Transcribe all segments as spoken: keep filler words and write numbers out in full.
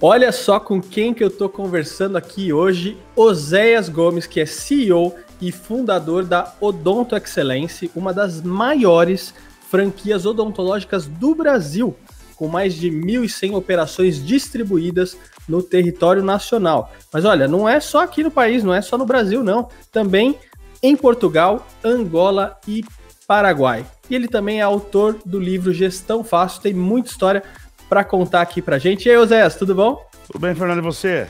Olha só com quem que eu tô conversando aqui hoje, Oséias Gomes, que é C E O e fundador da Odonto Excellence, uma das maiores franquias odontológicas do Brasil, com mais de mil e cem operações distribuídas no território nacional. Mas olha, não é só aqui no país, não é só no Brasil não, também em Portugal, Angola e Paraguai. E ele também é autor do livro Gestão Fácil, tem muita história para contar aqui pra gente. E aí, Oséias, tudo bom? Tudo bem, Fernando, e você?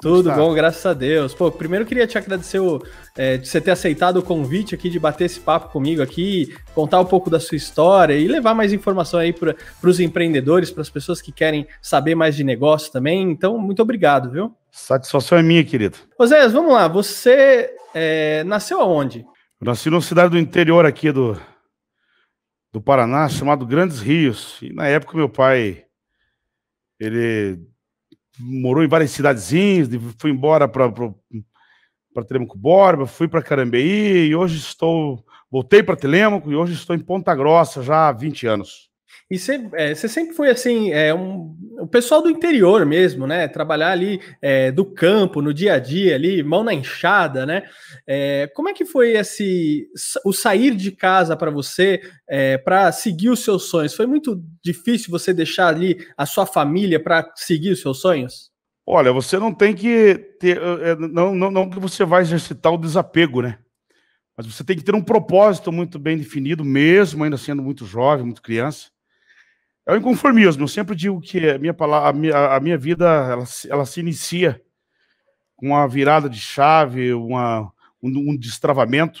Tudo bom, graças a Deus. Pô, primeiro queria te agradecer o, é, de você ter aceitado o convite aqui, de bater esse papo comigo aqui, contar um pouco da sua história e levar mais informação aí para os empreendedores, para as pessoas que querem saber mais de negócio também. Então, muito obrigado, viu? Satisfação é minha, querido. Oséias, vamos lá. Você é, nasceu aonde? Eu nasci numa cidade do interior aqui do, do Paraná, chamado Grandes Rios. E na época meu pai, ele morou em várias cidadezinhas, fui embora para Telêmaco Borba, fui para Carambeí e hoje estou... Voltei para Telêmaco e hoje estou em Ponta Grossa já há vinte anos. E você é, sempre foi assim, é, um, o pessoal do interior mesmo, né? Trabalhar ali é, do campo, no dia a dia ali, mão na enxada, né? É, como é que foi esse, o sair de casa para você, é, para seguir os seus sonhos? Foi muito difícil você deixar ali a sua família para seguir os seus sonhos? Olha, você não tem que ter, não, não, não que você vai exercitar o desapego, né? Mas você tem que ter um propósito muito bem definido, mesmo ainda sendo muito jovem, muito criança. É o inconformismo. Eu sempre digo que a minha, palavra, a minha, a minha vida ela, ela se inicia com uma virada de chave, uma, um, um destravamento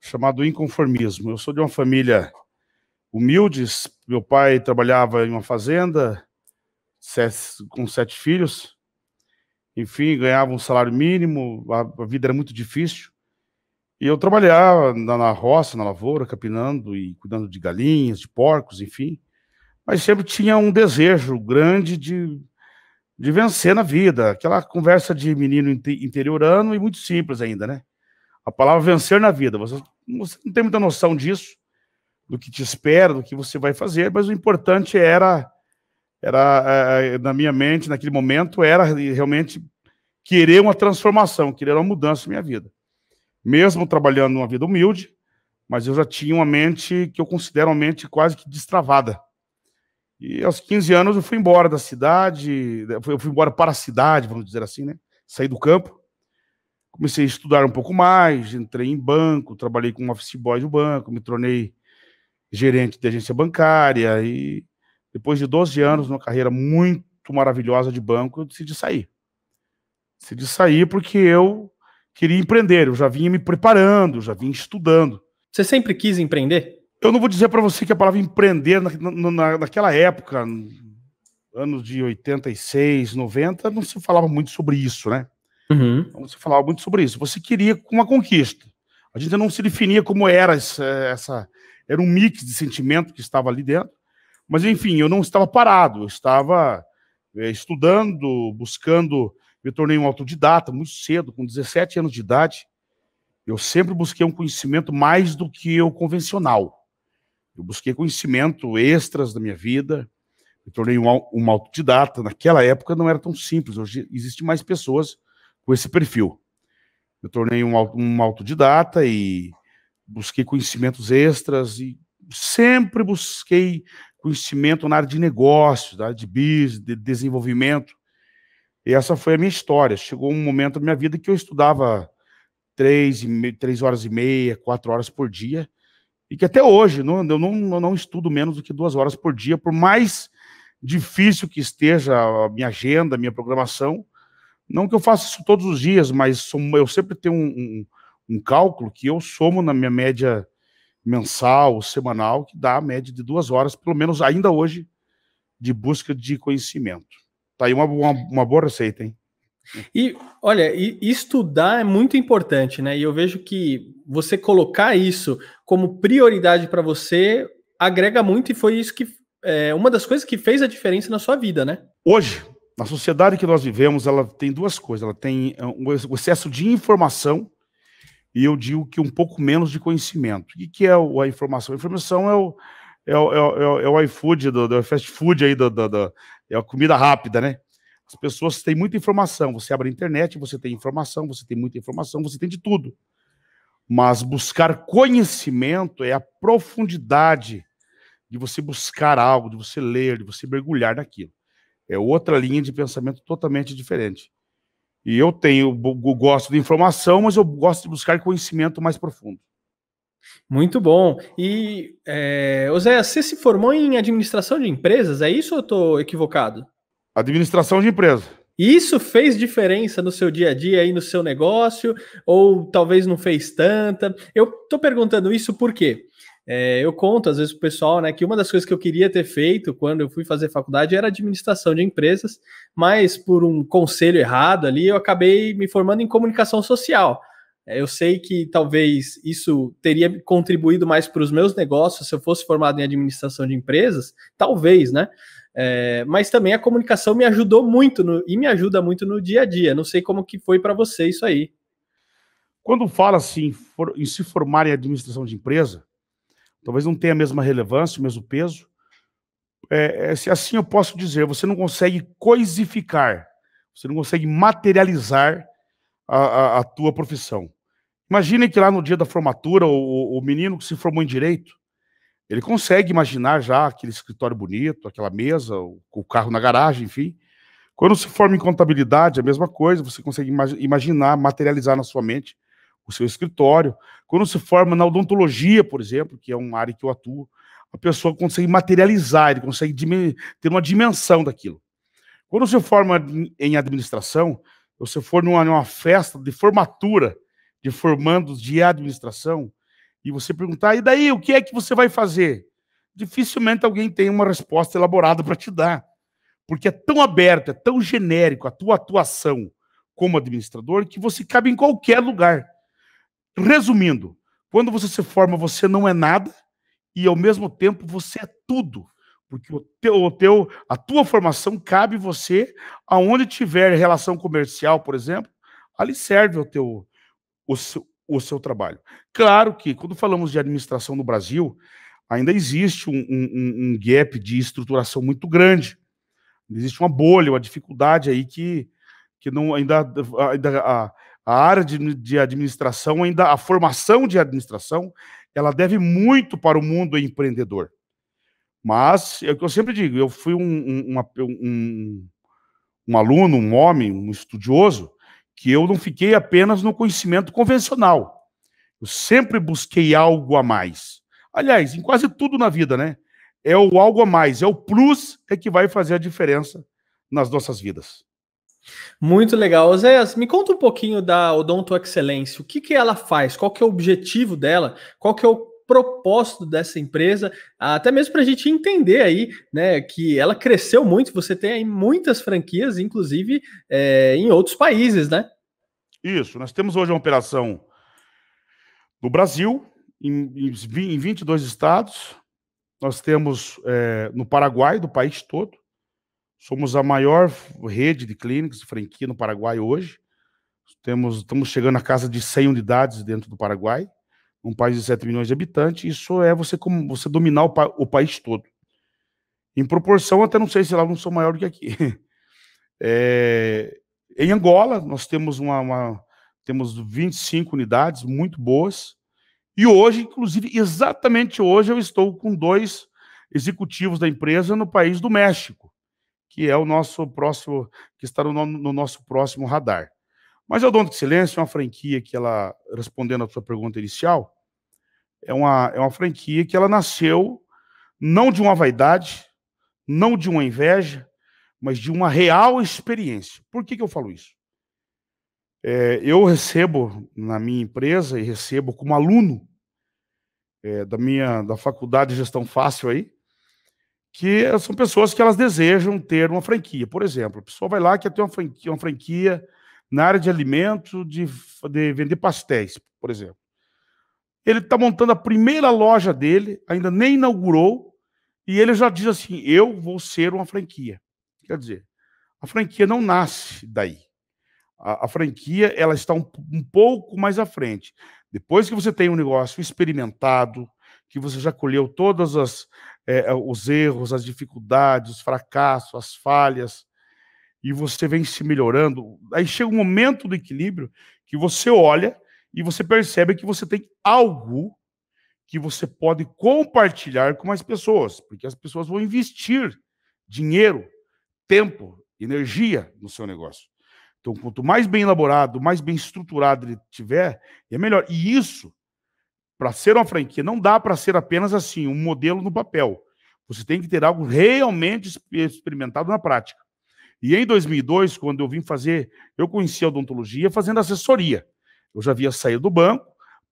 chamado inconformismo. Eu sou de uma família humilde. Meu pai trabalhava em uma fazenda sete, com sete filhos. Enfim, ganhava um salário mínimo. A, a vida era muito difícil. E eu trabalhava na, na roça, na lavoura, capinando e cuidando de galinhas, de porcos, enfim. Mas sempre tinha um desejo grande de, de vencer na vida. Aquela conversa de menino interiorano e muito simples ainda, né? A palavra vencer na vida. Você, você não tem muita noção disso, do que te espera, do que você vai fazer, mas o importante era, era na minha mente, naquele momento, era realmente querer uma transformação, querer uma mudança na minha vida. Mesmo trabalhando numa vida humilde, mas eu já tinha uma mente que eu considero uma mente quase que destravada. E aos quinze anos eu fui embora da cidade, eu fui embora para a cidade, vamos dizer assim, né? Saí do campo, comecei a estudar um pouco mais, entrei em banco, trabalhei como office boy do banco, me tornei gerente de agência bancária e depois de doze anos, numa carreira muito maravilhosa de banco, eu decidi sair. Decidi sair porque eu queria empreender, eu já vinha me preparando, já vinha estudando. Você sempre quis empreender? Eu não vou dizer para você que a palavra empreender, na, na, naquela época, anos de oitenta e seis, noventa, não se falava muito sobre isso, né? Uhum. Não se falava muito sobre isso. Você queria uma conquista. A gente não se definia como era essa, essa... Era um mix de sentimento que estava ali dentro. Mas, enfim, eu não estava parado. Eu estava é, estudando, buscando... Me tornei um autodidata muito cedo, com dezessete anos de idade. Eu sempre busquei um conhecimento mais do que o convencional. Eu busquei conhecimento extras da minha vida, me tornei um, um autodidata. Naquela época não era tão simples, hoje existem mais pessoas com esse perfil. Eu tornei um, um autodidata e busquei conhecimentos extras e sempre busquei conhecimento na área de negócios, na área de business, de desenvolvimento. E essa foi a minha história. Chegou um momento da minha vida que eu estudava três, e me... três horas e meia, quatro horas por dia. E que até hoje, não, eu não, eu não estudo menos do que duas horas por dia, por mais difícil que esteja a minha agenda, a minha programação. Não que eu faça isso todos os dias, mas somo, eu sempre tenho um, um, um cálculo que eu somo na minha média mensal, semanal, que dá a média de duas horas, pelo menos ainda hoje, de busca de conhecimento. Tá aí uma, uma, uma boa receita, hein? E, olha, e estudar é muito importante, né? E eu vejo que você colocar isso como prioridade para você agrega muito e foi isso que é uma das coisas que fez a diferença na sua vida, né? Hoje, na sociedade que nós vivemos, ela tem duas coisas. Ela tem o excesso de informação e eu digo que um pouco menos de conhecimento. O que é a informação? A informação é o, é o, é o, é o iFood, do, do fast food aí, do, do, do, é a comida rápida, né? As pessoas têm muita informação. Você abre a internet, você tem informação, você tem muita informação, você tem de tudo. Mas buscar conhecimento é a profundidade de você buscar algo, de você ler, de você mergulhar naquilo. É outra linha de pensamento totalmente diferente. E eu tenho, eu gosto de informação, mas eu gosto de buscar conhecimento mais profundo. Muito bom. E, é, Oséias, você se formou em administração de empresas? É isso ou eu estou equivocado? Administração de empresa. Isso fez diferença no seu dia a dia e no seu negócio? Ou talvez não fez tanta? Eu estou perguntando isso porque é, eu conto às vezes para o pessoal, né, que uma das coisas que eu queria ter feito quando eu fui fazer faculdade era administração de empresas, mas por um conselho errado ali eu acabei me formando em comunicação social. Eu sei que talvez isso teria contribuído mais para os meus negócios se eu fosse formado em administração de empresas, talvez, né? É, mas também a comunicação me ajudou muito no, e me ajuda muito no dia a dia. Não sei como que foi para você isso aí. Quando fala assim, for, em se formar em administração de empresa, talvez não tenha a mesma relevância, o mesmo peso. É, é, se assim eu posso dizer, você não consegue coisificar, você não consegue materializar a, a, a tua profissão. Imaginem que lá no dia da formatura, o, o menino que se formou em Direito, ele consegue imaginar já aquele escritório bonito, aquela mesa, o, o carro na garagem, enfim. Quando se forma em Contabilidade, a mesma coisa, você consegue imag- imaginar, materializar na sua mente o seu escritório. Quando se forma na Odontologia, por exemplo, que é uma área que eu atuo, a pessoa consegue materializar, ele consegue ter uma dimensão daquilo. Quando se forma em Administração, ou se for numa, numa festa de formatura de formandos de administração, e você perguntar, e daí, o que é que você vai fazer? Dificilmente alguém tem uma resposta elaborada para te dar. Porque é tão aberto, é tão genérico a tua atuação como administrador, que você cabe em qualquer lugar. Resumindo, quando você se forma, você não é nada, e ao mesmo tempo você é tudo. Porque o teu, o teu, a tua formação cabe você, aonde tiver relação comercial, por exemplo, ali serve o teu... O seu, o seu trabalho. Claro que, quando falamos de administração no Brasil, ainda existe um, um, um gap de estruturação muito grande. Existe uma bolha, uma dificuldade aí que, que não, ainda, ainda a, a área de, de administração, ainda a formação de administração, ela deve muito para o mundo empreendedor. Mas, é o que eu sempre digo, eu fui um, um, uma, um, um aluno, um homem, um estudioso, que eu não fiquei apenas no conhecimento convencional. Eu sempre busquei algo a mais. Aliás, em quase tudo na vida, né? É o algo a mais, é o plus é que vai fazer a diferença nas nossas vidas. Muito legal. Oséias, me conta um pouquinho da Odonto Excellence. O que que ela faz? Qual que é o objetivo dela? Qual que é o propósito dessa empresa, até mesmo para a gente entender aí, né, que ela cresceu muito, você tem aí muitas franquias, inclusive é, em outros países, né? Isso, nós temos hoje uma operação no Brasil, em, em vinte e dois estados, nós temos é, no Paraguai, do país todo, somos a maior rede de clínicas de franquia no Paraguai hoje, temos, estamos chegando à casa de cem unidades dentro do Paraguai, um país de sete milhões de habitantes, isso é você, como, você dominar o, pa, o país todo. Em proporção, até não sei se lá não sou maior do que aqui. É, em Angola, nós temos, uma, uma, temos vinte e cinco unidades muito boas. E hoje, inclusive, exatamente hoje, eu estou com dois executivos da empresa no país do México, que é o nosso próximo, que está no, no nosso próximo radar. Mas a Odonto Excellence é uma franquia que ela, respondendo à sua pergunta inicial, É uma, é uma franquia que ela nasceu não de uma vaidade, não de uma inveja, mas de uma real experiência. Por que que eu falo isso? É, eu recebo na minha empresa e recebo como aluno é, da minha da faculdade de Gestão Fácil aí, que são pessoas que elas desejam ter uma franquia. Por exemplo, a pessoa vai lá e quer ter uma franquia, uma franquia na área de alimento, de, de vender pastéis, por exemplo. Ele está montando a primeira loja dele, ainda nem inaugurou, e ele já diz assim, eu vou ser uma franquia. Quer dizer, a franquia não nasce daí. A, a franquia ela está um, um pouco mais à frente. Depois que você tem um negócio experimentado, que você já colheu todos as, é, os erros, as dificuldades, os fracassos, as falhas, e você vem se melhorando, aí chega um momento do equilíbrio que você olha e você percebe que você tem algo que você pode compartilhar com as pessoas, porque as pessoas vão investir dinheiro, tempo, energia no seu negócio. Então, quanto mais bem elaborado, mais bem estruturado ele tiver, é melhor. E isso, para ser uma franquia, não dá para ser apenas assim, um modelo no papel. Você tem que ter algo realmente experimentado na prática. E em dois mil e dois, quando eu vim fazer, eu conheci a odontologia fazendo assessoria. Eu já havia saído do banco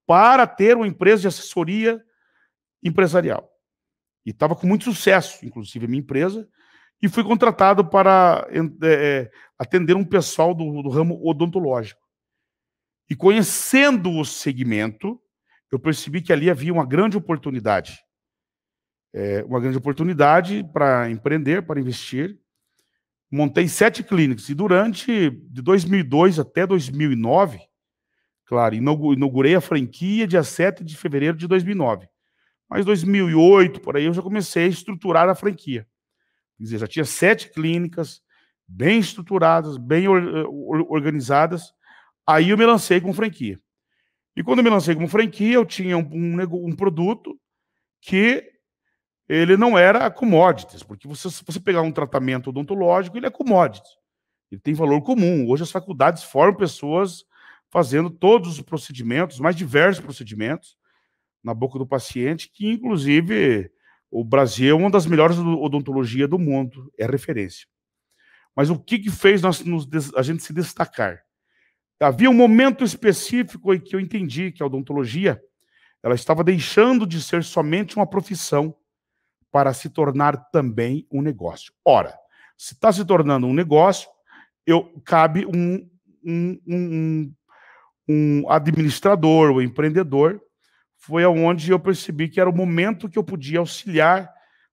para ter uma empresa de assessoria empresarial. E estava com muito sucesso, inclusive a minha empresa, e fui contratado para é, atender um pessoal do, do ramo odontológico. E conhecendo o segmento, eu percebi que ali havia uma grande oportunidade. É, uma grande oportunidade para empreender, para investir. Montei sete clínicas e durante de dois mil e dois até dois mil e nove, claro, inaugurei a franquia dia sete de fevereiro de dois mil e nove. Mas dois mil e oito, por aí, eu já comecei a estruturar a franquia. Quer dizer, já tinha sete clínicas bem estruturadas, bem organizadas. Aí eu me lancei como franquia. E quando eu me lancei como franquia, eu tinha um, um, um produto que ele não era commodities, porque você, se você pegar um tratamento odontológico, ele é commodity. Ele tem valor comum. Hoje as faculdades formam pessoas fazendo todos os procedimentos, mais diversos procedimentos, na boca do paciente, que inclusive o Brasil é uma das melhores odontologias do mundo, é referência. Mas o que, que fez nós, nos, a gente se destacar? Havia um momento específico em que eu entendi que a odontologia ela estava deixando de ser somente uma profissão para se tornar também um negócio. Ora, se está se tornando um negócio, eu, cabe um, um, um, um administrador ou um empreendedor. Foi onde eu percebi que era o momento que eu podia auxiliar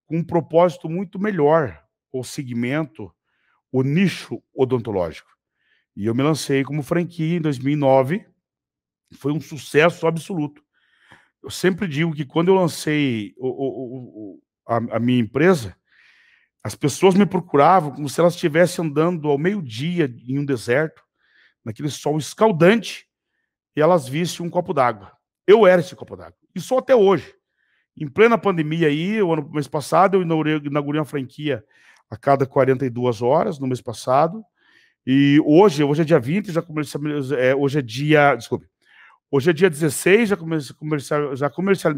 com um propósito muito melhor o segmento, o nicho odontológico. E eu me lancei como franquia em dois mil e nove. Foi um sucesso absoluto. Eu sempre digo que quando eu lancei o, o, o, a, a minha empresa, as pessoas me procuravam como se elas estivessem andando ao meio-dia em um deserto, naquele sol escaldante, e elas vissem um copo d'água. Eu era esse copo d'água. E só até hoje. Em plena pandemia aí, o ano, mês passado, eu inaugurei, inaugurei uma franquia a cada quarenta e duas horas, no mês passado. E hoje, hoje é dia vinte, já comecei, é, hoje é dia, desculpe, hoje é dia dezesseis, já, comece, comercial, já, comercial,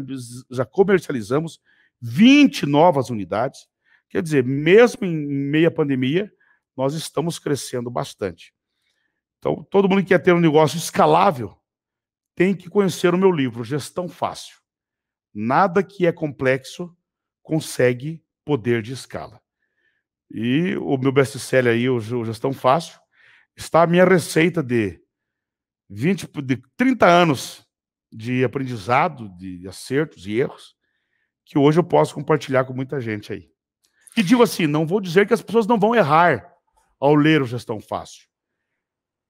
já comercializamos vinte novas unidades. Quer dizer, mesmo em meia pandemia, nós estamos crescendo bastante. Então, todo mundo que quer ter um negócio escalável tem que conhecer o meu livro, Gestão Fácil. Nada que é complexo consegue poder de escala. E o meu best-seller aí, o Gestão Fácil, está a minha receita de, vinte, de trinta anos de aprendizado, de acertos e erros, que hoje eu posso compartilhar com muita gente aí. E digo assim, não vou dizer que as pessoas não vão errar ao ler o Gestão Fácil,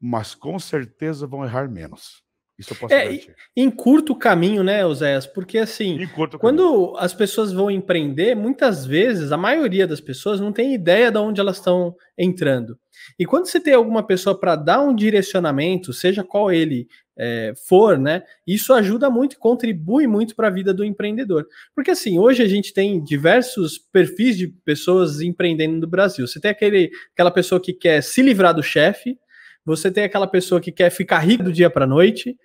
mas com certeza vão errar menos. Isso eu posso é, em curto caminho, né, Oséias? Porque assim, quando as pessoas vão empreender, muitas vezes, a maioria das pessoas não tem ideia de onde elas estão entrando. E quando você tem alguma pessoa para dar um direcionamento, seja qual ele é, for, né, isso ajuda muito e contribui muito para a vida do empreendedor. Porque assim, hoje a gente tem diversos perfis de pessoas empreendendo no Brasil. Você tem aquele, aquela pessoa que quer se livrar do chefe, você tem aquela pessoa que quer ficar rica do dia para a noite,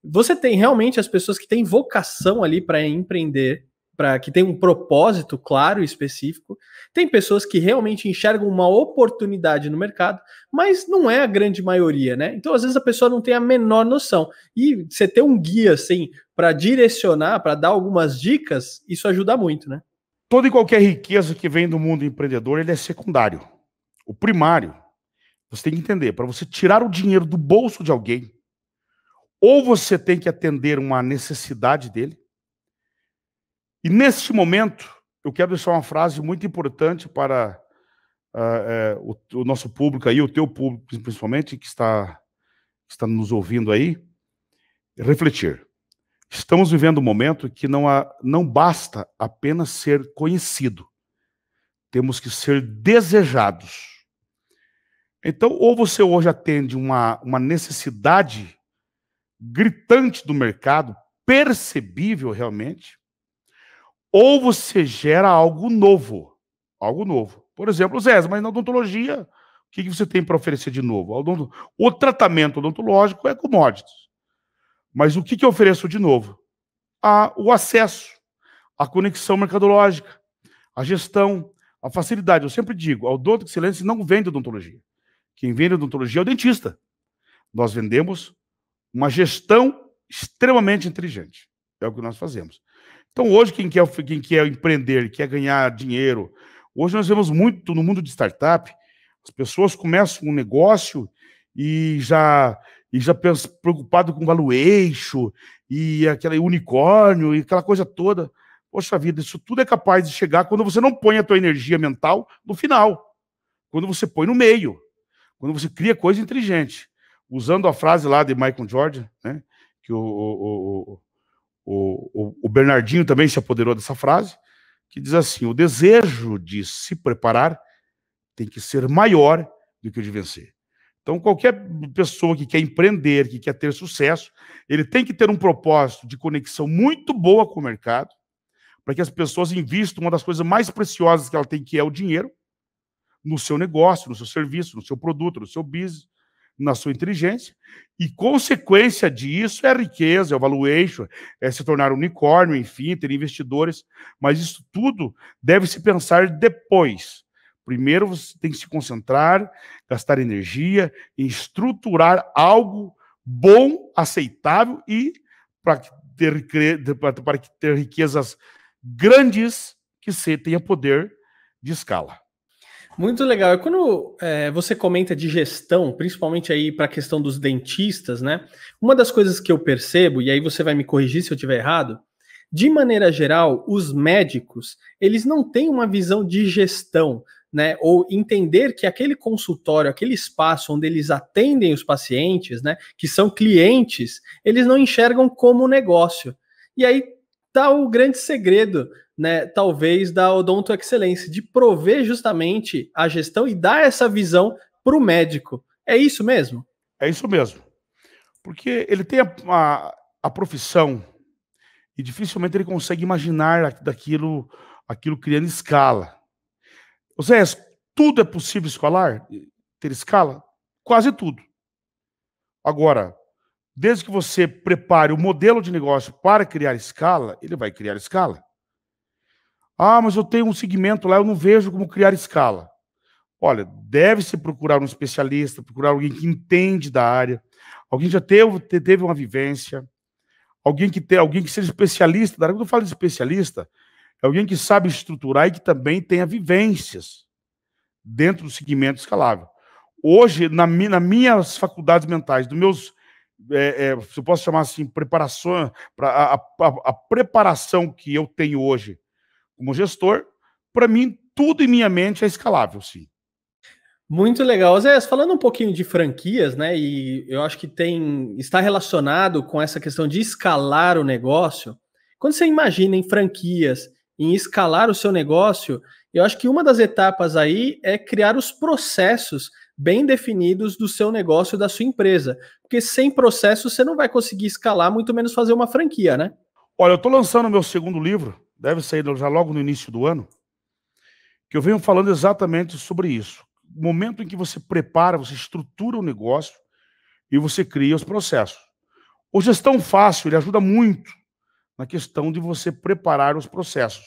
você tem realmente as pessoas que têm vocação ali para empreender, para que tem um propósito claro e específico, tem pessoas que realmente enxergam uma oportunidade no mercado, mas não é a grande maioria, né? Então, às vezes, a pessoa não tem a menor noção. E você ter um guia, assim, para direcionar, para dar algumas dicas, isso ajuda muito, né? Toda e qualquer riqueza que vem do mundo empreendedor, ele é secundário. O primário, você tem que entender, para você tirar o dinheiro do bolso de alguém, ou você tem que atender uma necessidade dele. E neste momento, eu quero deixar uma frase muito importante para uh, uh, o, o nosso público aí, o teu público principalmente, que está, que está nos ouvindo aí, refletir. Estamos vivendo um momento que não, há, não basta apenas ser conhecido, temos que ser desejados. Então, ou você hoje atende uma, uma necessidade gritante do mercado, percebível realmente, ou você gera algo novo. Algo novo. Por exemplo, Zé, mas na odontologia, o que você tem para oferecer de novo? O tratamento odontológico é commodity. Mas o que eu ofereço de novo? A, o acesso, a conexão mercadológica, a gestão, a facilidade. Eu sempre digo, a Odonto Excellence não vende odontologia. Quem vende odontologia é o dentista. Nós vendemos uma gestão extremamente inteligente. É o que nós fazemos. Então, hoje, quem quer, quem quer empreender, quer ganhar dinheiro... Hoje nós vemos muito no mundo de startup, as pessoas começam um negócio e já, e já pensam, preocupado com valuation, e aquele unicórnio, e aquela coisa toda. Poxa vida, isso tudo é capaz de chegar quando você não põe a tua energia mental no final. Quando você põe no meio. Quando você cria coisa inteligente. Usando a frase lá de Michael Jordan, né, que o, o, o, o, o Bernardinho também se apoderou dessa frase, que diz assim, o desejo de se preparar tem que ser maior do que o de vencer. Então, qualquer pessoa que quer empreender, que quer ter sucesso, ele tem que ter um propósito de conexão muito boa com o mercado, para que as pessoas invistam uma das coisas mais preciosas que ela tem, que é o dinheiro, no seu negócio, no seu serviço, no seu produto, no seu business, na sua inteligência, e consequência disso é a riqueza, é o valuation, é se tornar unicórnio, enfim, ter investidores, mas isso tudo deve se pensar depois. Primeiro você tem que se concentrar, gastar energia em estruturar algo bom, aceitável e para ter, para ter riquezas grandes que você tenha poder de escala. Muito legal. E quando é, você comenta de gestão, principalmente aí para a questão dos dentistas, né? Uma das coisas que eu percebo, e aí você vai me corrigir se eu estiver errado, de maneira geral, os médicos, eles não têm uma visão de gestão, né? Ou entender que aquele consultório, aquele espaço onde eles atendem os pacientes, né? Que são clientes, eles não enxergam como negócio. E aí tá o grande segredo, né, talvez da Odonto Excellence, de prover justamente a gestão e dar essa visão para o médico. É isso mesmo? É isso mesmo. Porque ele tem a, a, a profissão e dificilmente ele consegue imaginar daquilo, aquilo criando escala. Ou seja, tudo é possível escalar? Ter escala? Quase tudo. Agora, desde que você prepare o modelo de negócio para criar escala, ele vai criar escala. Ah, mas eu tenho um segmento lá, eu não vejo como criar escala. Olha, deve-se procurar um especialista, procurar alguém que entende da área, alguém que já teve, teve uma vivência, alguém que, te, alguém que seja especialista da área. Quando eu falo de especialista, é alguém que sabe estruturar e que também tenha vivências dentro do segmento escalável. Hoje, na, na minhas faculdades mentais, dos meus, é, é, se eu posso chamar assim, preparação, pra, a, a, a preparação que eu tenho hoje, como gestor, para mim, tudo em minha mente é escalável, sim. Muito legal. Zé, falando um pouquinho de franquias, né? E eu acho que tem está relacionado com essa questão de escalar o negócio. Quando você imagina em franquias, em escalar o seu negócio, eu acho que uma das etapas aí é criar os processos bem definidos do seu negócio, da sua empresa. Porque sem processo você não vai conseguir escalar, muito menos fazer uma franquia, né? Olha, eu estou lançando o meu segundo livro, deve sair já logo no início do ano, que eu venho falando exatamente sobre isso. O momento em que você prepara, você estrutura o negócio e você cria os processos. O Gestão Fácil, ele ajuda muito na questão de você preparar os processos.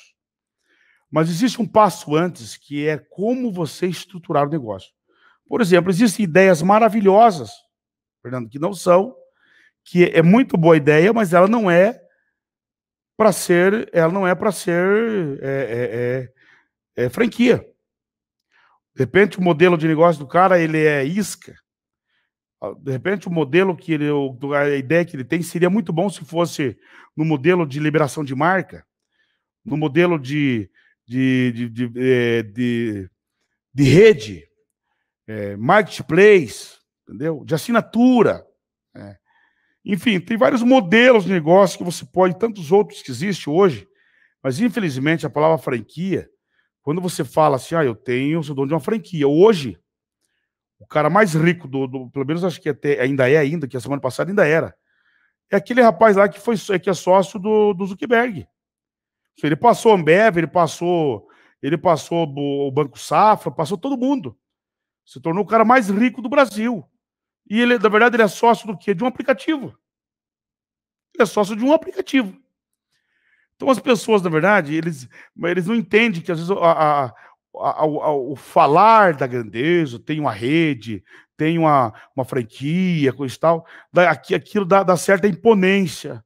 Mas existe um passo antes, que é como você estruturar o negócio. Por exemplo, existem ideias maravilhosas, Fernando, que não são, que é muito boa ideia, mas ela não é para ser, ela não é para ser é, é, é, é franquia. De repente o modelo de negócio do cara, ele é isca. De repente o modelo que ele, a ideia que ele tem seria muito bom se fosse no modelo de liberação de marca, no modelo de, de, de, de, de, de, de rede, é, marketplace, entendeu? De assinatura, né? Enfim, tem vários modelos de negócio que você pode, tantos outros que existem hoje, mas infelizmente a palavra franquia, quando você fala assim, ah, eu tenho, eu sou dono de uma franquia. Hoje, o cara mais rico do, do pelo menos acho que até ainda é ainda, que a semana passada ainda era, é aquele rapaz lá que, foi, que é sócio do, do Zuckerberg. Ele passou a Ambev, ele passou, ele passou o Banco Safra, passou todo mundo. Se tornou o cara mais rico do Brasil. E ele, na verdade, ele é sócio do quê? De um aplicativo. Ele é sócio de um aplicativo. Então as pessoas, na verdade, eles, eles não entendem que às vezes a, a o falar da grandeza, tem uma rede, tem uma, uma franquia, coisa e tal, aquilo dá, dá certa imponência.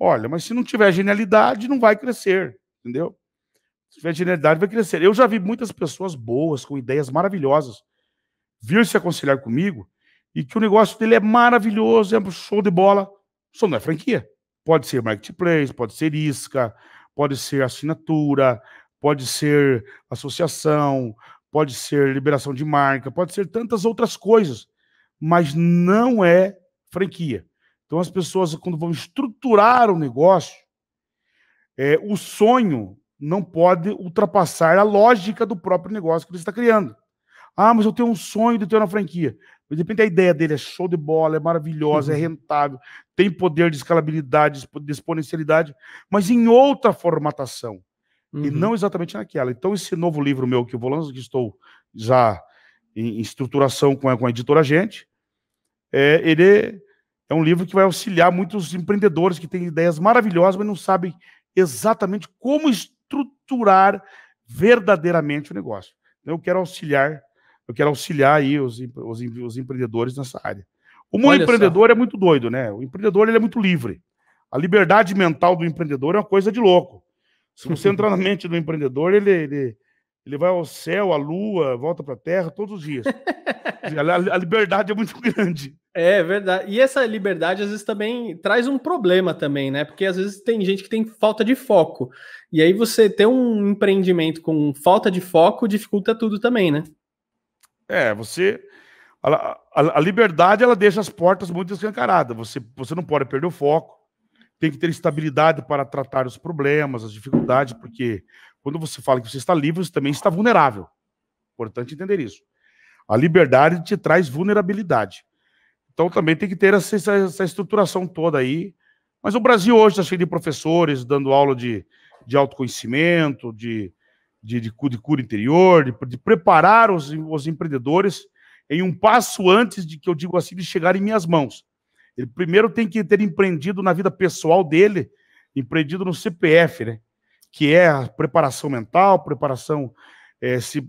Olha, mas se não tiver genialidade, não vai crescer, entendeu? Se tiver genialidade, vai crescer. Eu já vi muitas pessoas boas, com ideias maravilhosas, vir se aconselhar comigo, e que o negócio dele é maravilhoso, é um show de bola, só não é franquia. Pode ser marketplace, pode ser isca, pode ser assinatura, pode ser associação, pode ser liberação de marca, pode ser tantas outras coisas, mas não é franquia. Então as pessoas, quando vão estruturar o negócio, é, o sonho não pode ultrapassar a lógica do próprio negócio que ele está criando. Ah, mas eu tenho um sonho de ter uma franquia. Mas, de repente a ideia dele é show de bola, é maravilhosa, uhum. é rentável, tem poder de escalabilidade, de exponencialidade, mas em outra formatação. Uhum. E não exatamente naquela. Então, esse novo livro meu que eu vou lançar, que estou já em estruturação com a, com a editora Gente, é, ele é um livro que vai auxiliar muitos empreendedores que têm ideias maravilhosas, mas não sabem exatamente como estruturar verdadeiramente o negócio. Então, eu quero auxiliar, eu quero auxiliar aí os, os, os empreendedores nessa área. O meu empreendedor é muito doido, né? O empreendedor ele é muito livre. A liberdade mental do empreendedor é uma coisa de louco. Se você entrar na mente do empreendedor, ele, ele, ele vai ao céu, à lua, volta para a terra todos os dias. A, a liberdade é muito grande. É verdade. E essa liberdade, às vezes, também traz um problema também, né? Porque, às vezes, tem gente que tem falta de foco. E aí você ter um empreendimento com falta de foco dificulta tudo também, né? É, você... A, a, a liberdade, ela deixa as portas muito escancaradas. Você, você não pode perder o foco. Tem que ter estabilidade para tratar os problemas, as dificuldades, porque quando você fala que você está livre, você também está vulnerável. Importante entender isso. A liberdade te traz vulnerabilidade. Então também tem que ter essa, essa estruturação toda aí. Mas o Brasil hoje está cheio de professores dando aula de, de autoconhecimento, de, de, de, de cura interior, de, de preparar os, os empreendedores em um passo antes de que eu digo assim, de chegar em minhas mãos. Ele primeiro tem que ter empreendido na vida pessoal dele, empreendido no C P F, né? Que é a preparação mental, preparação é, se,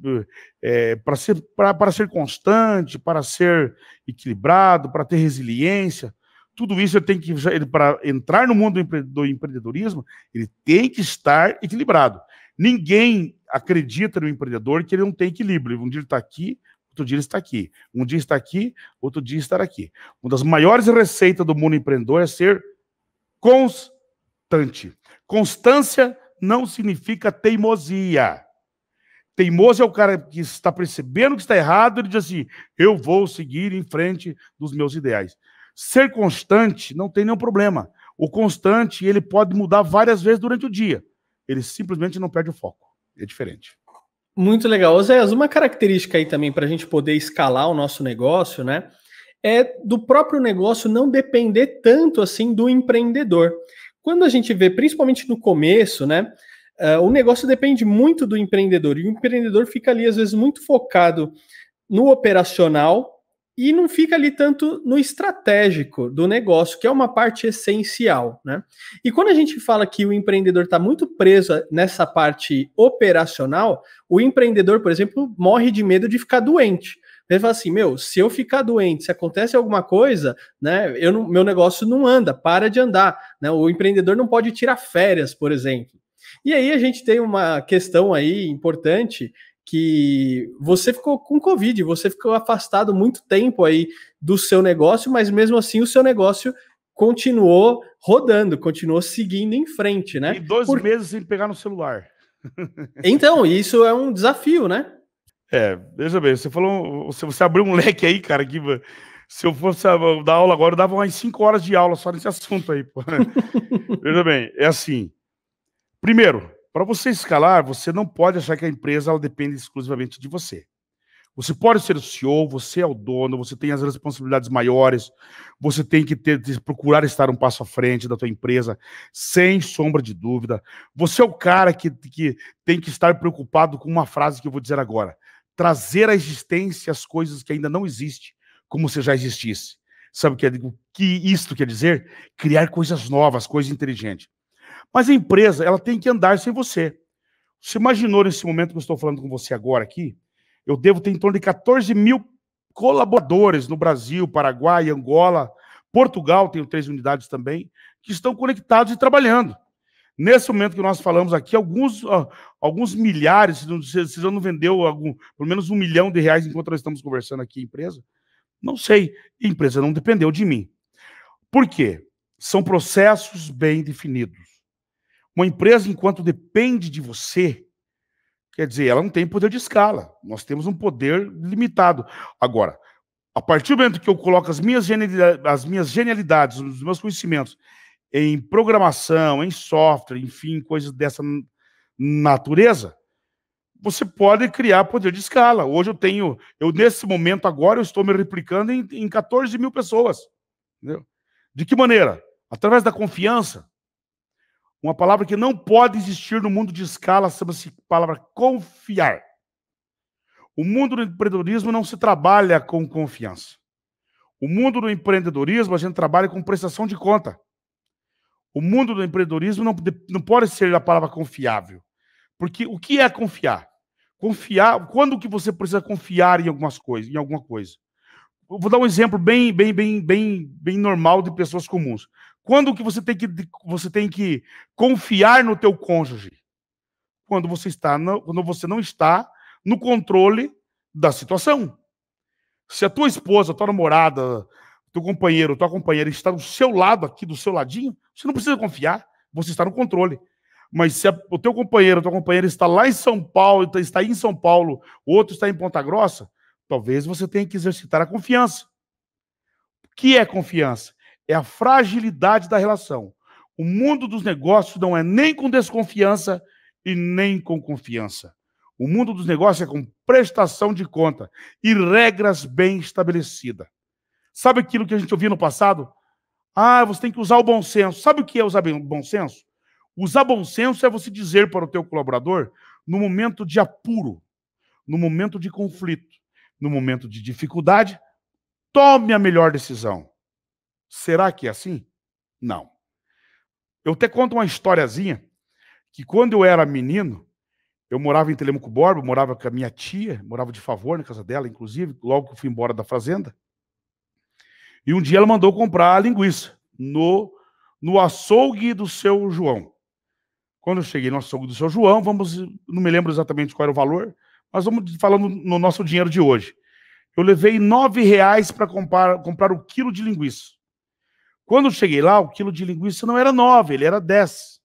é, para ser, pra, para ser constante, para ser equilibrado, para ter resiliência. Tudo isso ele tem que, ele, para entrar no mundo do, empre, do empreendedorismo, ele tem que estar equilibrado. Ninguém acredita no empreendedor que ele não tem equilíbrio. Um dia ele está aqui, outro dia ele está aqui. Um dia está aqui, outro dia estará aqui. Uma das maiores receitas do mundo empreendedor é ser constante. Constância não significa teimosia. Teimoso é o cara que está percebendo que está errado, ele diz assim, eu vou seguir em frente dos meus ideais. Ser constante não tem nenhum problema. O constante, ele pode mudar várias vezes durante o dia. Ele simplesmente não perde o foco. É diferente. Muito legal. Oséias, uma característica aí também para a gente poder escalar o nosso negócio, né? É do próprio negócio não depender tanto assim do empreendedor. Quando a gente vê, principalmente no começo, né? Uh, o negócio depende muito do empreendedor. E o empreendedor fica ali, às vezes, muito focado no operacional e não fica ali tanto no estratégico do negócio, que é uma parte essencial, né? E quando a gente fala que o empreendedor está muito preso nessa parte operacional, o empreendedor, por exemplo, morre de medo de ficar doente. Ele fala assim, meu, se eu ficar doente, se acontece alguma coisa, né, eu não, meu negócio não anda, para de andar, né? O empreendedor não pode tirar férias, por exemplo. E aí a gente tem uma questão aí importante, que você ficou com Covid, você ficou afastado muito tempo aí do seu negócio, mas mesmo assim o seu negócio continuou rodando, continuou seguindo em frente, né? E dois Por... meses sem pegar no celular. Então, isso é um desafio, né? É, veja bem, você falou, você abriu um leque aí, cara, que se eu fosse dar aula agora, eu dava umas cinco horas de aula só nesse assunto aí, pô. Veja bem, é assim, primeiro, para você escalar, você não pode achar que a empresa ela depende exclusivamente de você. Você pode ser o C E O, você é o dono, você tem as responsabilidades maiores, você tem que ter, procurar estar um passo à frente da tua empresa, sem sombra de dúvida. Você é o cara que, que tem que estar preocupado com uma frase que eu vou dizer agora. Trazer à existência as coisas que ainda não existem, como se já existisse. Sabe o que, é, que isto quer dizer? Criar coisas novas, coisas inteligentes. Mas a empresa, ela tem que andar sem você. Você imaginou nesse momento que eu estou falando com você agora aqui? Eu devo ter em torno de quatorze mil colaboradores no Brasil, Paraguai, Angola, Portugal, tenho três unidades também, que estão conectados e trabalhando. Nesse momento que nós falamos aqui, alguns, uh, alguns milhares, se, se não vendeu algum, pelo menos um milhão de reais enquanto nós estamos conversando aqui, empresa, não sei, a empresa não dependeu de mim. Por quê? São processos bem definidos. Uma empresa, enquanto depende de você, quer dizer, ela não tem poder de escala. Nós temos um poder limitado. Agora, a partir do momento que eu coloco as minhas genialidades, as minhas genialidades, os meus conhecimentos em programação, em software, enfim, coisas dessa natureza, você pode criar poder de escala. Hoje eu tenho, eu nesse momento agora, eu estou me replicando em, em quatorze mil pessoas. Entendeu? De que maneira? Através da confiança. Uma palavra que não pode existir no mundo de escala, chama-se palavra confiar. O mundo do empreendedorismo não se trabalha com confiança. O mundo do empreendedorismo, a gente trabalha com prestação de conta. O mundo do empreendedorismo não, não pode ser a palavra confiável. Porque o que é confiar? Confiar, quando que você precisa confiar em algumas coisas, em alguma coisa? Eu vou dar um exemplo bem, bem, bem, bem, bem normal de pessoas comuns. Quando que você tem que, você tem que confiar no teu cônjuge? Quando você, está no, quando você não está no controle da situação. Se a tua esposa, a tua namorada, teu companheiro, tua companheira está do seu lado aqui, do seu ladinho, você não precisa confiar, você está no controle. Mas se a, o teu companheiro, a tua companheira está lá em São Paulo, está em São Paulo, o outro está em Ponta Grossa, talvez você tenha que exercitar a confiança. O que é confiança? É a fragilidade da relação. O mundo dos negócios não é nem com desconfiança e nem com confiança. O mundo dos negócios é com prestação de conta e regras bem estabelecidas. Sabe aquilo que a gente ouvia no passado? Ah, você tem que usar o bom senso. Sabe o que é usar o bom senso? Usar bom senso é você dizer para o teu colaborador, no momento de apuro, no momento de conflito, no momento de dificuldade, tome a melhor decisão. Será que é assim? Não. Eu até conto uma historiazinha, que quando eu era menino, eu morava em Telêmaco Borba, morava com a minha tia, morava de favor na casa dela, inclusive, logo que eu fui embora da fazenda. E um dia ela mandou comprar linguiça no, no açougue do seu João. Quando eu cheguei no açougue do seu João, vamos, não me lembro exatamente qual era o valor, mas vamos falando no nosso dinheiro de hoje. Eu levei nove reais para comprar, comprar o quilo de linguiça. Quando eu cheguei lá, o quilo de linguiça não era nove, ele era dez.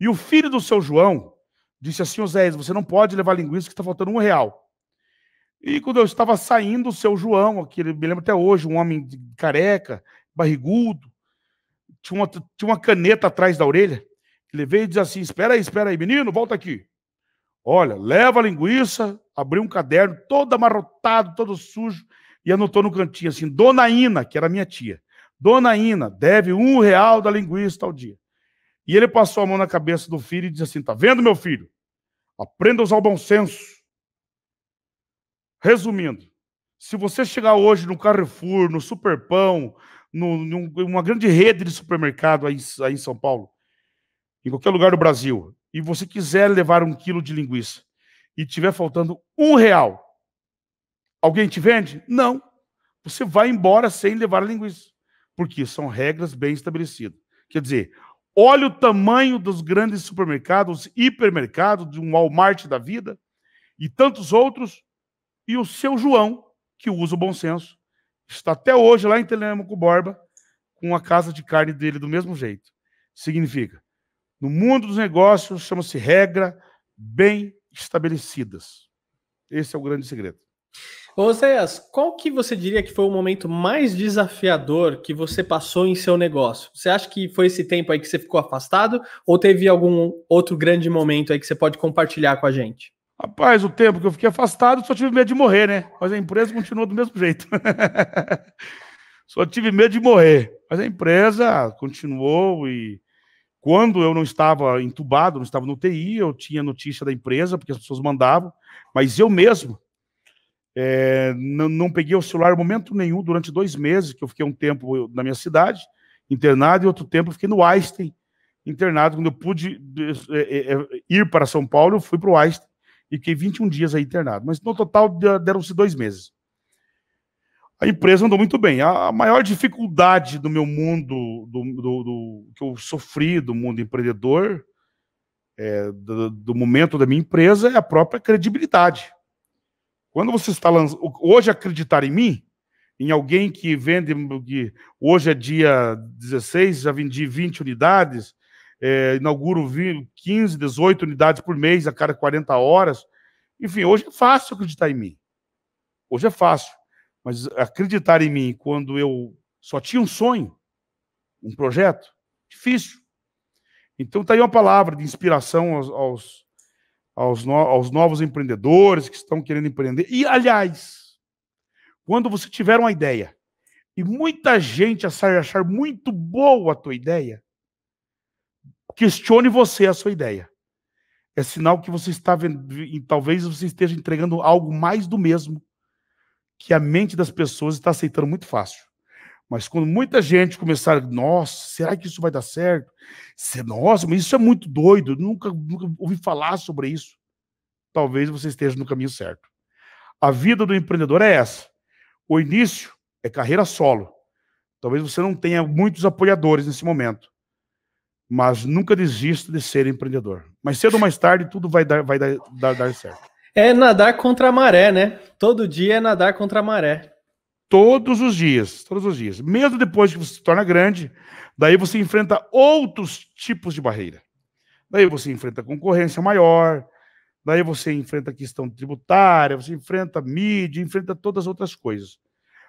E o filho do seu João disse assim, Oséias, você não pode levar linguiça que está faltando um real. E quando eu estava saindo, o seu João, que me lembro até hoje, um homem careca, barrigudo, tinha uma, tinha uma caneta atrás da orelha, ele veio e disse assim, espera aí, espera aí, menino, volta aqui. Olha, leva a linguiça, abriu um caderno todo amarrotado, todo sujo, e anotou no cantinho assim, Dona Ina, que era minha tia. Dona Ina, deve um real da linguiça ao dia. E ele passou a mão na cabeça do filho e disse assim, tá vendo, meu filho? Aprenda a usar o bom senso. Resumindo, se você chegar hoje no Carrefour, no Superpão, numa grande rede de supermercado aí, aí em São Paulo, em qualquer lugar do Brasil, e você quiser levar um quilo de linguiça e tiver faltando um real, alguém te vende? Não. Você vai embora sem levar a linguiça. Porque são regras bem estabelecidas. Quer dizer, olha o tamanho dos grandes supermercados, hipermercados, de um Walmart da vida, e tantos outros, e o seu João, que usa o bom senso, está até hoje lá em Telêmaco Borba, com a casa de carne dele do mesmo jeito. Significa, no mundo dos negócios, chama-se regra bem estabelecidas. Esse é o grande segredo. Oséias, qual que você diria que foi o momento mais desafiador que você passou em seu negócio? Você acha que foi esse tempo aí que você ficou afastado ou teve algum outro grande momento aí que você pode compartilhar com a gente? Rapaz, o tempo que eu fiquei afastado, só tive medo de morrer, né? Mas a empresa continuou do mesmo jeito. Só tive medo de morrer. Mas a empresa continuou e... Quando eu não estava entubado, não estava no U T I, eu tinha notícia da empresa, porque as pessoas mandavam, mas eu mesmo é, não, não peguei o celular em momento nenhum durante dois meses, que eu fiquei um tempo na minha cidade, internado, e outro tempo eu fiquei no Einstein, internado. Quando eu pude é, é, ir para São Paulo, eu fui para o Einstein e fiquei vinte e um dias aí internado. Mas no total deram-se dois meses. A empresa andou muito bem. A maior dificuldade do meu mundo, do, do, do que eu sofri do mundo empreendedor, é, do, do momento da minha empresa, é a própria credibilidade. Quando você está lançando... Hoje, acreditar em mim, em alguém que vende... Que hoje é dia dezesseis, já vendi vinte unidades, é, inauguro quinze, dezoito unidades por mês, a cada quarenta horas. Enfim, hoje é fácil acreditar em mim. Hoje é fácil. Mas acreditar em mim quando eu só tinha um sonho, um projeto, difícil. Então está aí uma palavra de inspiração aos, aos, aos, no, aos novos empreendedores que estão querendo empreender. E, aliás, quando você tiver uma ideia e muita gente achar muito boa a tua ideia, questione você a sua ideia. É sinal que você está vendo, talvez você esteja entregando algo mais do mesmo, que a mente das pessoas está aceitando muito fácil. Mas quando muita gente começar, nossa, será que isso vai dar certo? Nossa, mas isso é muito doido, nunca, nunca ouvi falar sobre isso. Talvez você esteja no caminho certo. A vida do empreendedor é essa. O início é carreira solo. Talvez você não tenha muitos apoiadores nesse momento, mas nunca desista de ser empreendedor. Mas cedo ou mais tarde, tudo vai dar, vai dar, dar, dar certo. É nadar contra a maré, né? Todo dia é nadar contra a maré. Todos os dias, todos os dias. Mesmo depois que você se torna grande, daí você enfrenta outros tipos de barreira. Daí você enfrenta concorrência maior, daí você enfrenta questão tributária, você enfrenta mídia, enfrenta todas as outras coisas.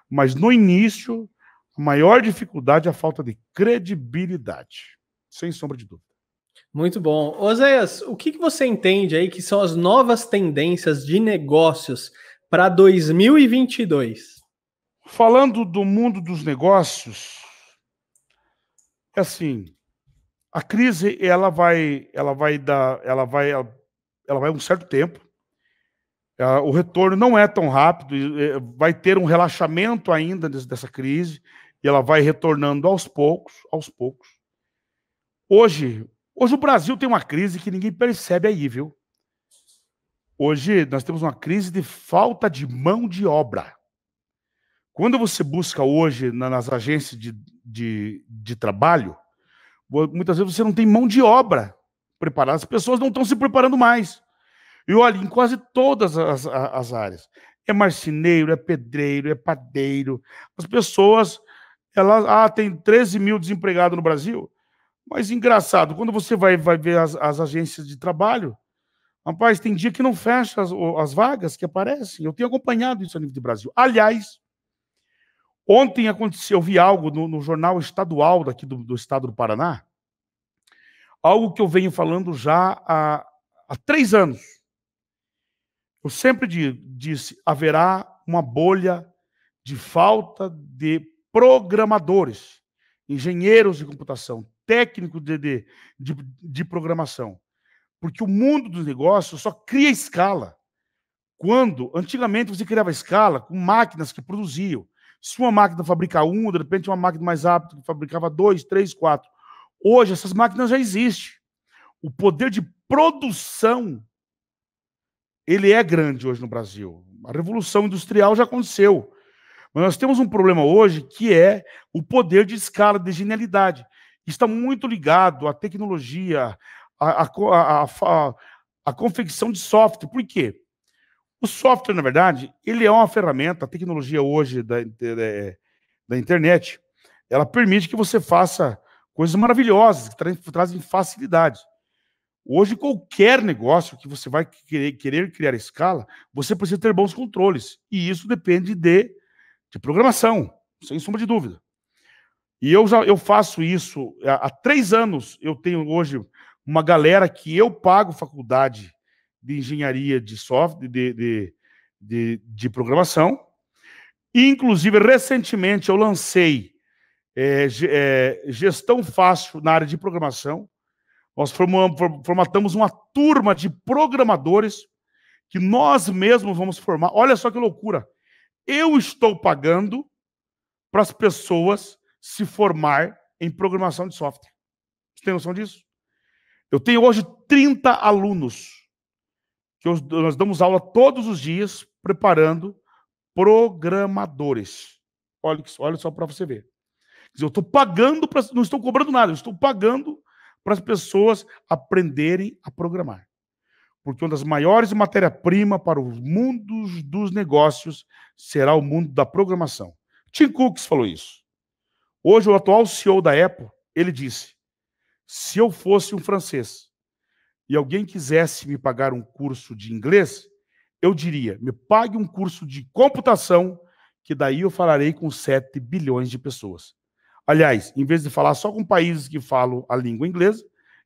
Mas no início, a maior dificuldade é a falta de credibilidade, sem sombra de dúvida. Muito bom. Oséias, o que você entende aí que são as novas tendências de negócios para dois mil e vinte e dois? Falando do mundo dos negócios, é assim, a crise ela vai, ela vai dar, ela vai, ela vai um certo tempo. O retorno não é tão rápido, vai ter um relaxamento ainda dessa crise e ela vai retornando aos poucos, aos poucos. Hoje Hoje o Brasil tem uma crise que ninguém percebe aí, viu? Hoje nós temos uma crise de falta de mão de obra. Quando você busca hoje nas agências de, de, de trabalho, muitas vezes você não tem mão de obra preparada. As pessoas não estão se preparando mais. E olha, em quase todas as, as áreas. É marceneiro, é pedreiro, é padeiro. As pessoas, elas, ah, tem treze mil desempregados no Brasil. Mas engraçado, quando você vai, vai ver as, as agências de trabalho, rapaz, tem dia que não fecha as, as vagas que aparecem. Eu tenho acompanhado isso a nível do Brasil. Aliás, ontem aconteceu, eu vi algo no, no jornal estadual daqui do, do estado do Paraná, algo que eu venho falando já há, há três anos. Eu sempre de, disse, haverá uma bolha de falta de programadores, engenheiros de computação, técnico de, de, de, de programação. Porque o mundo dos negócios só cria escala. Quando, antigamente, você criava escala com máquinas que produziam. Se uma máquina fabricar um, de repente uma máquina mais rápida que fabricava dois, três, quatro. Hoje, essas máquinas já existem. O poder de produção, ele é grande hoje no Brasil. A revolução industrial já aconteceu. Mas nós temos um problema hoje que é o poder de escala, de genialidade. Está muito ligado à tecnologia, à, à, à, à confecção de software. Por quê? O software, na verdade, ele é uma ferramenta, a tecnologia hoje da, da internet, ela permite que você faça coisas maravilhosas, que tra trazem facilidade. Hoje, qualquer negócio que você vai querer, querer criar escala, você precisa ter bons controles. E isso depende de, de programação, sem sombra de dúvida. E eu, já, eu faço isso há, há três anos. Eu tenho hoje uma galera que eu pago faculdade de engenharia de software, de, de, de, de programação. E, inclusive, recentemente eu lancei é, é, Gestão Fácil na área de programação. Nós formamos, formatamos uma turma de programadores que nós mesmos vamos formar. Olha só que loucura. Eu estou pagando para as pessoas se formar em programação de software. Você tem noção disso? Eu tenho hoje trinta alunos que nós damos aula todos os dias preparando programadores. Olha, olha só para você ver. Quer dizer, eu estou pagando, pra, não estou cobrando nada, eu estou pagando para as pessoas aprenderem a programar. Porque uma das maiores matérias-primas para os mundos dos negócios será o mundo da programação. Tim Cook falou isso. Hoje, o atual C E O da Apple, ele disse, se eu fosse um francês e alguém quisesse me pagar um curso de inglês, eu diria, me pague um curso de computação, que daí eu falarei com sete bilhões de pessoas. Aliás, em vez de falar só com países que falam a língua inglesa,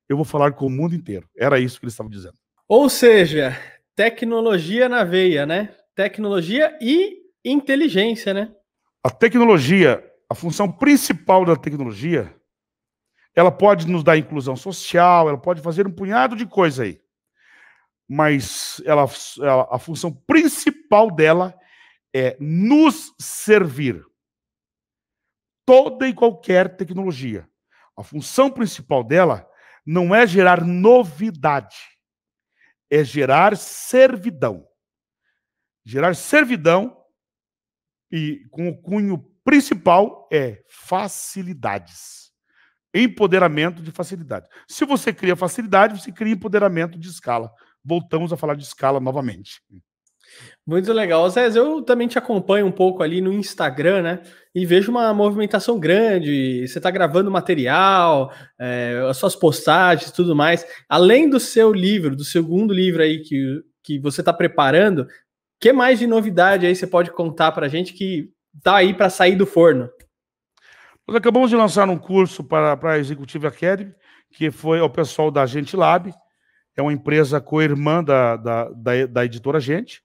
eu vou falar com o mundo inteiro. Era isso que ele estava dizendo. Ou seja, tecnologia na veia, né? Tecnologia e inteligência, né? A tecnologia, a função principal da tecnologia, ela pode nos dar inclusão social, ela pode fazer um punhado de coisa aí. Mas ela, ela, a função principal dela é nos servir. Toda e qualquer tecnologia. A função principal dela não é gerar novidade, é gerar servidão. Gerar servidão e com o cunho principal é facilidades. Empoderamento de facilidade. Se você cria facilidade, você cria empoderamento de escala. Voltamos a falar de escala novamente. Muito legal. Zez, eu também te acompanho um pouco ali no Instagram, né? E vejo uma movimentação grande. Você está gravando material, é, as suas postagens e tudo mais. Além do seu livro, do segundo livro aí que, que você está preparando, o que mais de novidade aí você pode contar para a gente que está aí para sair do forno? Nós acabamos de lançar um curso para, para a Executive Academy, que foi ao pessoal da Gente Lab, é uma empresa co-irmã da, da, da, da editora Gente.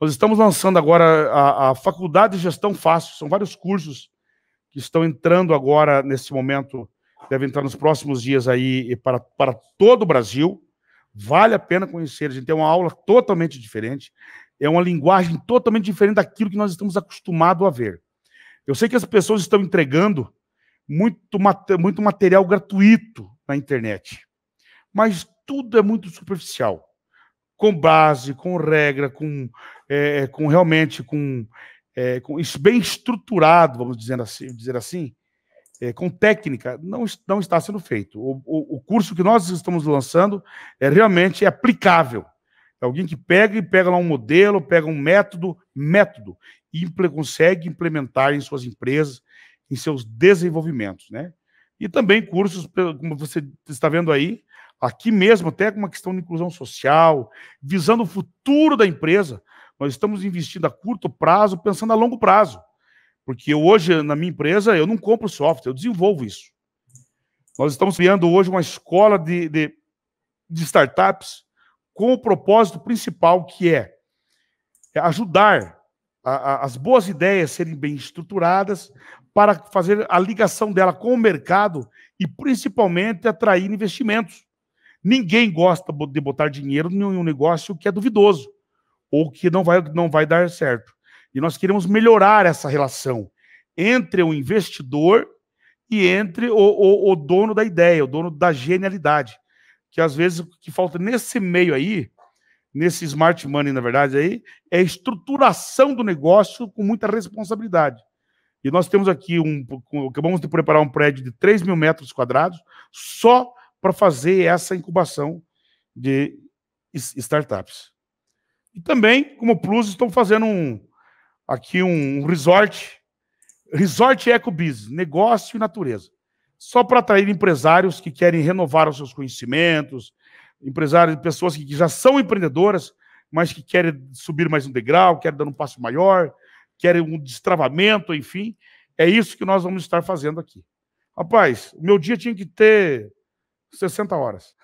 Nós estamos lançando agora a, a Faculdade de Gestão Fácil, são vários cursos que estão entrando agora, nesse momento, devem entrar nos próximos dias aí para, para todo o Brasil. Vale a pena conhecer, a gente tem uma aula totalmente diferente, é uma linguagem totalmente diferente daquilo que nós estamos acostumados a ver. Eu sei que as pessoas estão entregando muito, muito material gratuito na internet, mas tudo é muito superficial, com base, com regra, com, é, com realmente, com, é, com isso bem estruturado, vamos dizer assim, dizer assim é, com técnica, não, não está sendo feito. O, o, o curso que nós estamos lançando é realmente aplicável. É alguém que pega e pega lá um modelo, pega um método, método, e consegue implementar em suas empresas, em seus desenvolvimentos, né? E também cursos, como você está vendo aí, aqui mesmo, até com uma questão de inclusão social, visando o futuro da empresa, nós estamos investindo a curto prazo, pensando a longo prazo. Porque hoje, na minha empresa, eu não compro software, eu desenvolvo isso. Nós estamos criando hoje uma escola de, de, de startups, com o propósito principal que é ajudar a, a, as boas ideias a serem bem estruturadas para fazer a ligação dela com o mercado e principalmente atrair investimentos. Ninguém gosta de botar dinheiro em um negócio que é duvidoso ou que não vai, não vai dar certo. E nós queremos melhorar essa relação entre o investidor e entre o, o, o dono da ideia, o dono da genialidade. Que às vezes o que falta nesse meio aí, nesse smart money, na verdade, aí, é a estruturação do negócio com muita responsabilidade. E nós temos aqui, um, acabamos de preparar um prédio de três mil metros quadrados só para fazer essa incubação de startups. E também, como Plus, estão fazendo um, aqui um resort, resort eco-business, negócio e natureza. Só para atrair empresários que querem renovar os seus conhecimentos, empresários, pessoas que já são empreendedoras, mas que querem subir mais um degrau, querem dar um passo maior, querem um destravamento, enfim. É isso que nós vamos estar fazendo aqui. Rapaz, o meu dia tinha que ter sessenta horas.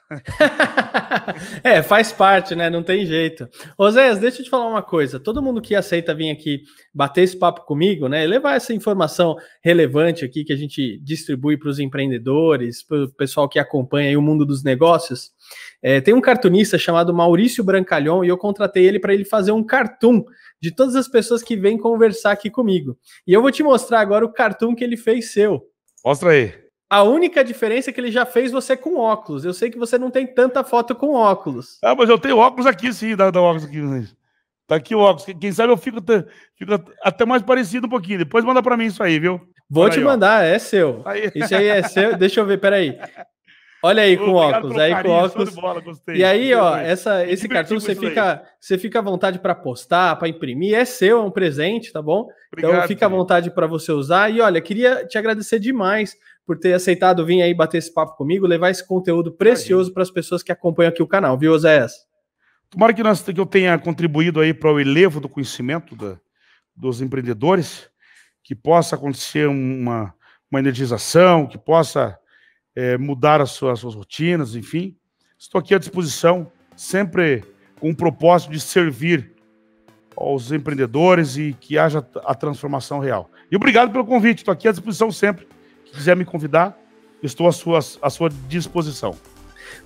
É, faz parte, né? Não tem jeito. Oséias, deixa eu te falar uma coisa. Todo mundo que aceita vir aqui bater esse papo comigo, né? Levar essa informação relevante aqui que a gente distribui para os empreendedores, para o pessoal que acompanha aí o mundo dos negócios. É, tem um cartunista chamado Maurício Brancalhão e eu contratei ele para ele fazer um cartoon de todas as pessoas que vêm conversar aqui comigo. E eu vou te mostrar agora o cartoon que ele fez seu. Mostra aí. A única diferença é que ele já fez você com óculos. Eu sei que você não tem tanta foto com óculos. Ah, mas eu tenho óculos aqui, sim. Dá, dá óculos aqui. Tá aqui o óculos. Quem sabe eu fico, fico até mais parecido um pouquinho. Depois manda pra mim isso aí, viu? Vou Olha te aí, mandar, ó. É seu. Aí. Isso aí é seu. Deixa eu ver, peraí. Olha aí, com óculos. Aí, carinho, com óculos. Bola, e aí, ó, essa, esse cartão você fica, você fica à vontade para postar, para imprimir. É seu, é um presente, tá bom? Obrigado, então fica à vontade para você usar. E olha, queria te agradecer demais por ter aceitado vir aí bater esse papo comigo, levar esse conteúdo precioso para as pessoas que acompanham aqui o canal, viu, Oséias? Tomara que, nós, que eu tenha contribuído aí para o elevo do conhecimento da, dos empreendedores, que possa acontecer uma, uma energização, que possa é, mudar as suas, as suas rotinas, enfim. Estou aqui à disposição, sempre com o propósito de servir aos empreendedores e que haja a transformação real. E obrigado pelo convite, estou aqui à disposição sempre. Se quiser me convidar, estou à sua, à sua disposição.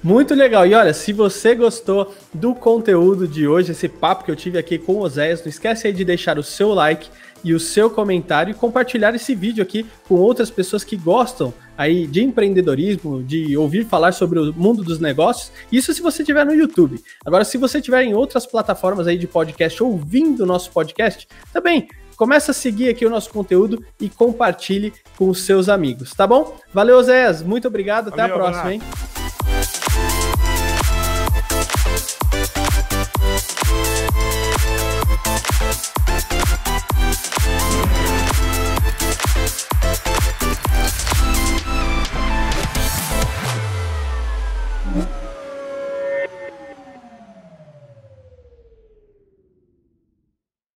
Muito legal. E olha, se você gostou do conteúdo de hoje, esse papo que eu tive aqui com o Oséias, não esquece aí de deixar o seu like e o seu comentário e compartilhar esse vídeo aqui com outras pessoas que gostam aí de empreendedorismo, de ouvir falar sobre o mundo dos negócios. Isso se você estiver no YouTube. Agora, se você estiver em outras plataformas aí de podcast, ouvindo o nosso podcast, também começa a seguir aqui o nosso conteúdo e compartilhe com os seus amigos, tá bom? Valeu, Oséias, muito obrigado, até Valeu, a próxima, hein?